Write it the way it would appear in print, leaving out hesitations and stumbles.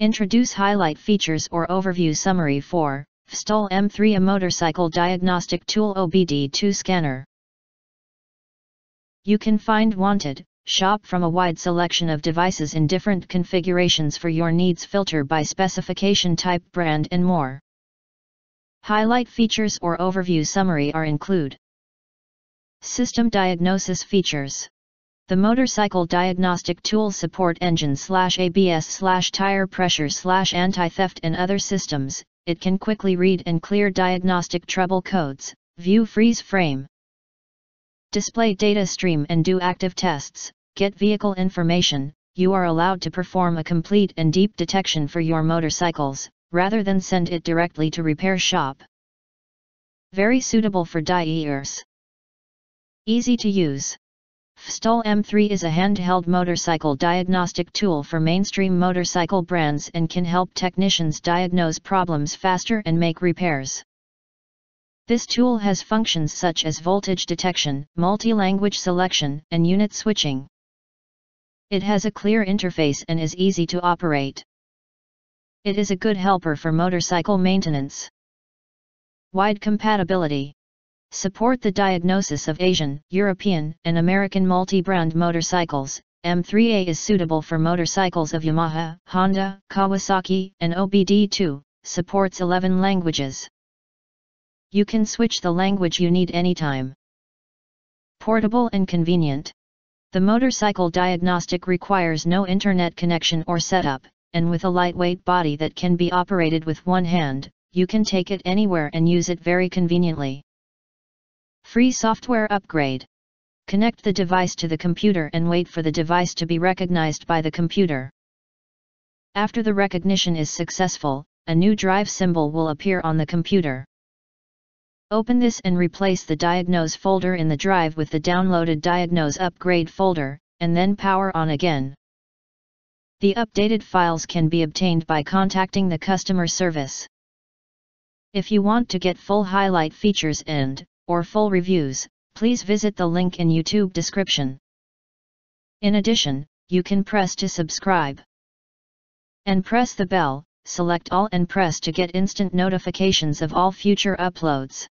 Introduce highlight features or overview summary for FXTUL M3-A motorcycle diagnostic tool OBD2 scanner. You can find wanted, shop from a wide selection of devices in different configurations for your needs, filter by specification type, brand and more. Highlight features or overview summary are include system diagnosis features. The motorcycle diagnostic tool support engine/ABS/tire pressure/anti-theft and other systems. It can quickly read and clear diagnostic trouble codes, view freeze frame, display data stream and do active tests, get vehicle information. You are allowed to perform a complete and deep detection for your motorcycles, rather than send it directly to repair shop. Very suitable for DIYers. Easy to use. FXTUL M3 is a handheld motorcycle diagnostic tool for mainstream motorcycle brands and can help technicians diagnose problems faster and make repairs. This tool has functions such as voltage detection, multi-language selection, and unit switching. It has a clear interface and is easy to operate. It is a good helper for motorcycle maintenance. Wide compatibility. Support the diagnosis of Asian, European, and American multi-brand motorcycles. M3A is suitable for motorcycles of Yamaha, Honda, Kawasaki, and OBD2, supports 11 languages. You can switch the language you need anytime. Portable and convenient. The motorcycle diagnostic requires no internet connection or setup, and with a lightweight body that can be operated with one hand, you can take it anywhere and use it very conveniently. Free software upgrade. Connect the device to the computer and wait for the device to be recognized by the computer. After the recognition is successful, a new drive symbol will appear on the computer. Open this and replace the diagnose folder in the drive with the downloaded diagnose upgrade folder, and then power on again. The updated files can be obtained by contacting the customer service. If you want to get full highlight features and or full reviews, please visit the link in YouTube description. In addition, you can press to subscribe and press the bell, select all and press to get instant notifications of all future uploads.